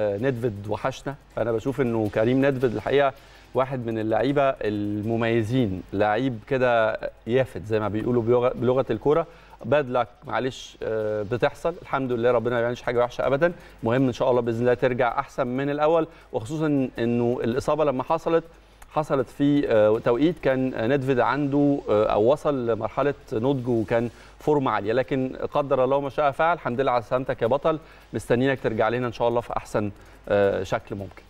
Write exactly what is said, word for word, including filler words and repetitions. نيدفيد وحشنا. انا بشوف انه كريم نيدفيد الحقيقه واحد من اللعيبه المميزين، لعيب كده يافت زي ما بيقولوا بلغه الكوره، باد لك، معلش بتحصل، الحمد لله ربنا ما بيعملش حاجه وحشه ابدا. المهم ان شاء الله باذن الله ترجع احسن من الاول، وخصوصا انه الاصابه لما حصلت حصلت في توقيت كان نيدفيد عنده او وصل لمرحله نضج وكان فورمه عاليه، لكن قدر الله ما شاء فعل. الحمد لله على سلامتك يا بطل، مستنيينك ترجع لنا ان شاء الله في احسن شكل ممكن.